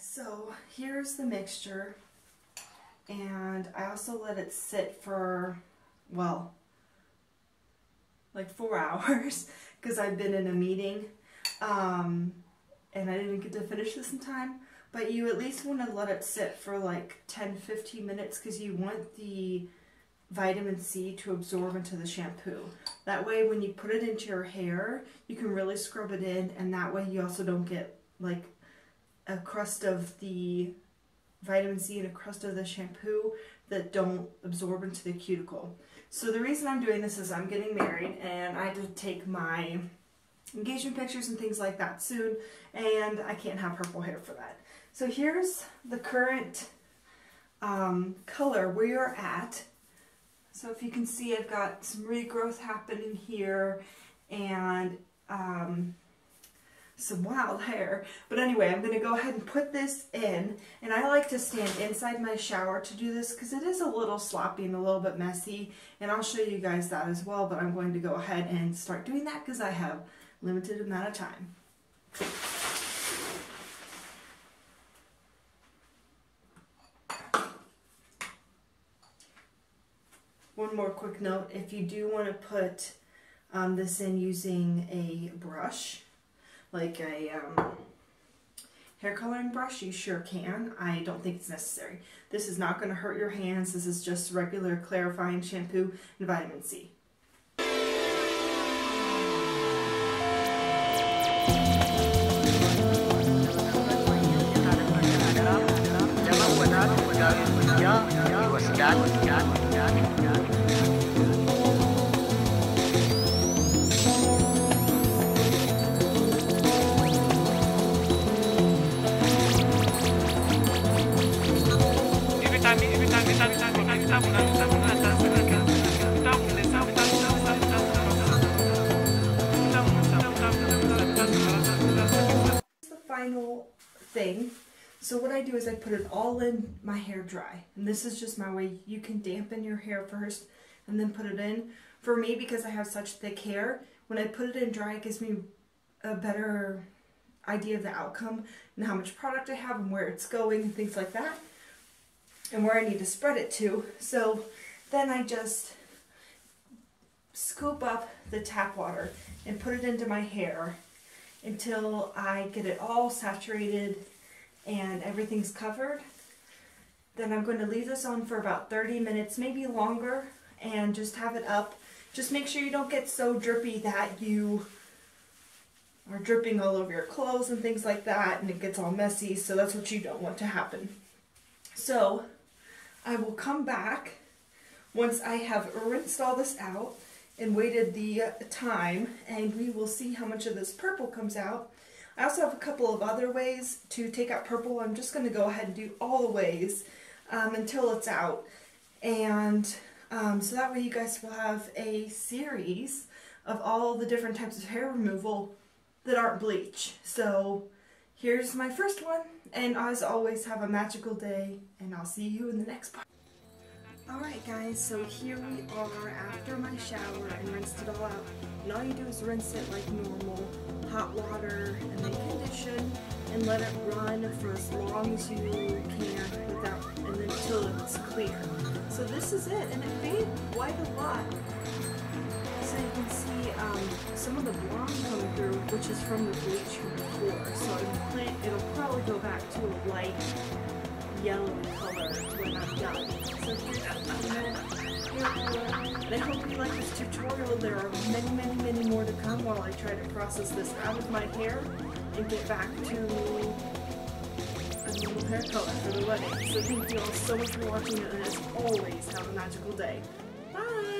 so here's the mixture, and I also let it sit for, well, like 4 hours, because I've been in a meeting, and I didn't get to finish this in time. But you at least want to let it sit for like 10-15 minutes, because you want the vitamin C to absorb into the shampoo. That way when you put it into your hair, you can really scrub it in, and that way you also don't get like a crust of the vitamin C and a crust of the shampoo that don't absorb into the cuticle. So the reason I'm doing this is I'm getting married, and I did take my engagement pictures and things like that soon, and I can't have purple hair for that. So here's the current color where you're at. So if you can see, I've got some regrowth happening here and some wild hair. But anyway, I'm going to go ahead and put this in, and I like to stand inside my shower to do this because it is a little sloppy and a little bit messy, and I'll show you guys that as well. But I'm going to go ahead and start doing that because I have a limited amount of time. One more quick note, if you do want to put this in using a brush, like a hair coloring brush, you sure can. I don't think it's necessary. This is not going to hurt your hands. This is just regular clarifying shampoo and vitamin C. Thing. So what I do is I put it all in my hair dry, and this is just my way. You can dampen your hair first and then put it in. For me, because I have such thick hair, when I put it in dry, it gives me a better idea of the outcome and how much product I have and where it's going and things like that, and where I need to spread it to. So then I just scoop up the tap water and put it into my hair until I get it all saturated and everything's covered. Then I'm going to leave this on for about 30 minutes, maybe longer, and just have it up. Just make sure you don't get so drippy that you are dripping all over your clothes and things like that, and it gets all messy, so that's what you don't want to happen. So I will come back once I have rinsed all this out and waited the time, and we will see how much of this purple comes out. I also have a couple of other ways to take out purple. I'm just going to go ahead and do all the ways until it's out, and so that way you guys will have a series of all the different types of hair removal that aren't bleach. So here's my first one, and as always, have a magical day, and I'll see you in the next part. Alright guys, so here we are after my shower and rinsed it all out, and all you do is rinse it like normal, hot water, and then condition, and let it run for as long as you can without, and then until it's clear. So this is it, and it faded quite a lot. So you can see some of the blonde coming through, which is from the bleach from before, so it'll probably go back to a light yellow color when I'm done. So here's the and I hope you like this tutorial. There are many, many, many more to come while I try to process this out of my hair and get back to a normal hair color for the wedding. So thank you all so much for watching, and as always, have a magical day. Bye!